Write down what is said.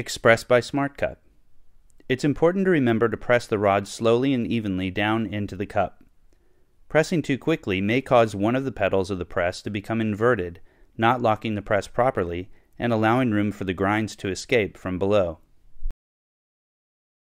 Express by SmartCup. It's important to remember to press the rod slowly and evenly down into the cup. Pressing too quickly may cause one of the pedals of the press to become inverted, not locking the press properly and allowing room for the grinds to escape from below.